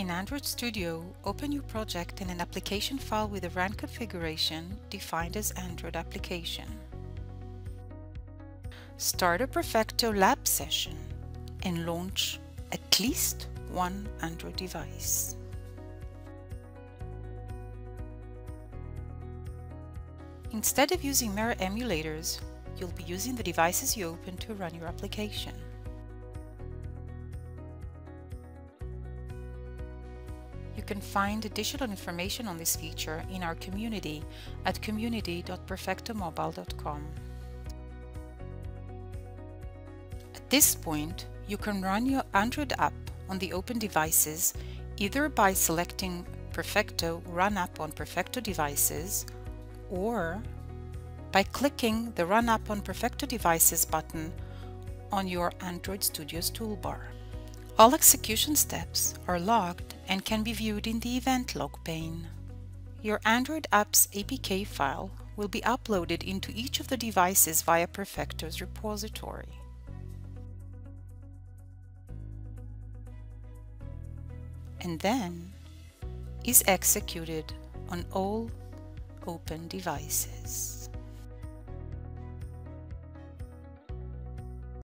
In Android Studio, open your project in an application file with a run configuration defined as Android application. Start a Perfecto lab session and launch at least one Android device. Instead of using mirror emulators, you'll be using the devices you open to run your application. You can find additional information on this feature in our community at community.perfectomobile.com. At this point, you can run your Android app on the open devices either by selecting Perfecto Run App on Perfecto Devices or by clicking the Run App on Perfecto Devices button on your Android Studio's toolbar. All execution steps are logged and can be viewed in the Event Log pane. Your Android app's APK file will be uploaded into each of the devices via Perfecto's repository. And then is executed on all open devices.